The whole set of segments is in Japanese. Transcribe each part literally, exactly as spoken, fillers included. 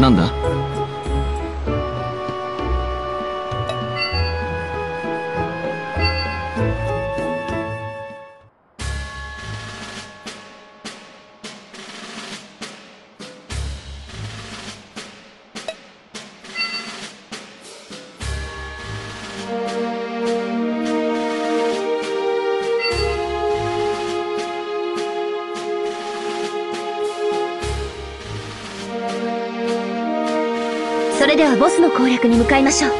なんだ？それではボスの攻略に向かいましょう。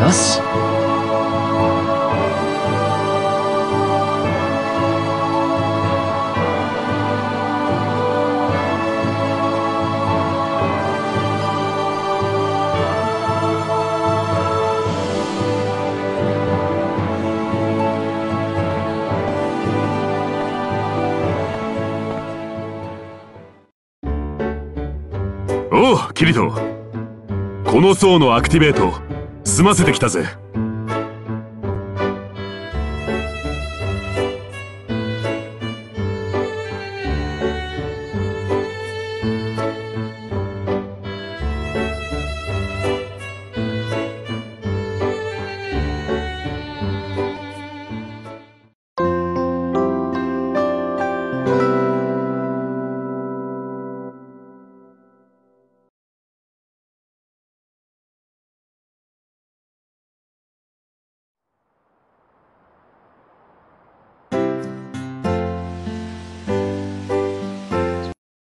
よし。おうキリト、この層のアクティベート済ませてきたぜ。